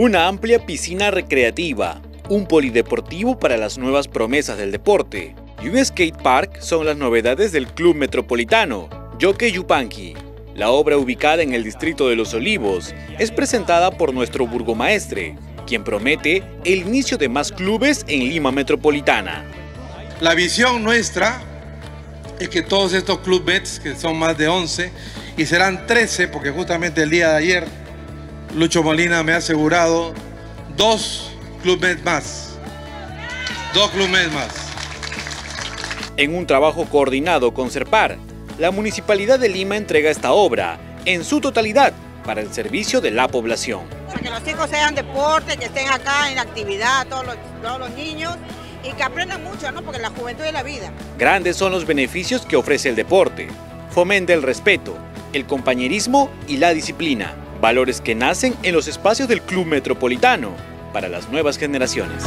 una amplia piscina recreativa, un polideportivo para las nuevas promesas del deporte y un skate park son las novedades del Club Metropolitano, Lloque Yupanqui. La obra, ubicada en el distrito de Los Olivos, es presentada por nuestro burgomaestre, quien promete el inicio de más clubes en Lima Metropolitana. La visión nuestra es que todos estos clubes, que son más de 11, y serán 13, porque justamente el día de ayer Lucho Molina me ha asegurado dos clubes más. En un trabajo coordinado con CERPAR, la Municipalidad de Lima entrega esta obra en su totalidad para el servicio de la población. Que los hijos sean deporte, que estén acá en actividad, todos los niños, y que aprendan mucho, ¿no? Porque la juventud es la vida. Grandes son los beneficios que ofrece el deporte. Fomenta el respeto, el compañerismo y la disciplina, valores que nacen en los espacios del Club Metropolitano para las nuevas generaciones.